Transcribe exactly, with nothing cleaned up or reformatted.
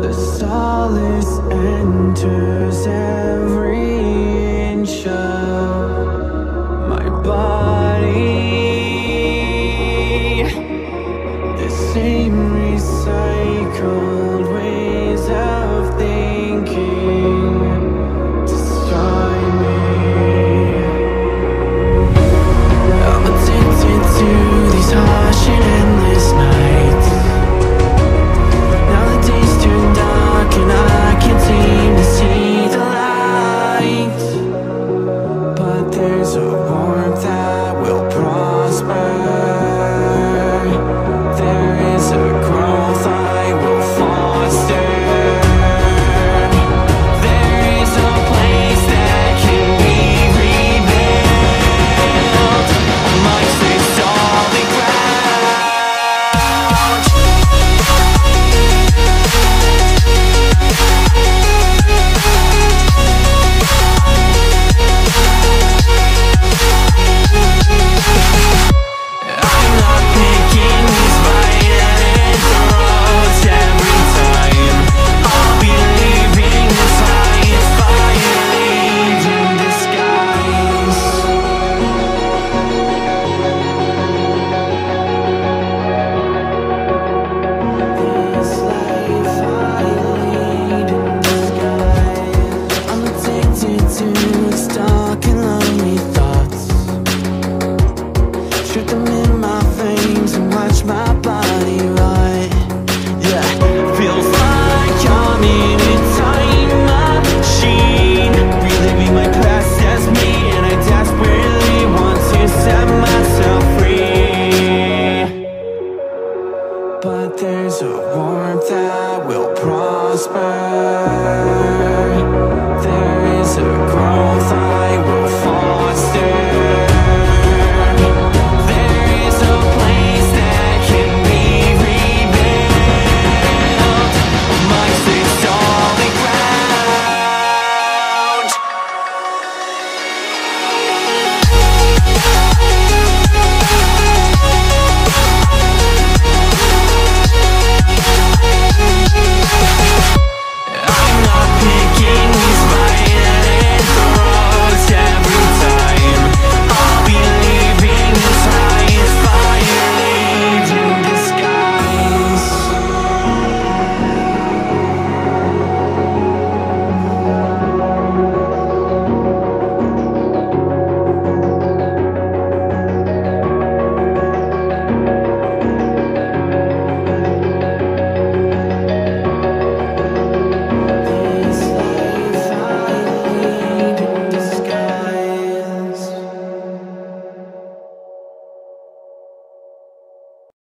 The solace enters every inch of my body. The same recycled ways of thinking destroy me. I'm addicted to these harsh and endless nights. And I can't seem to see the light, but there's a warmth that will prosper. There is a growth I will foster. There is a growth I will foster.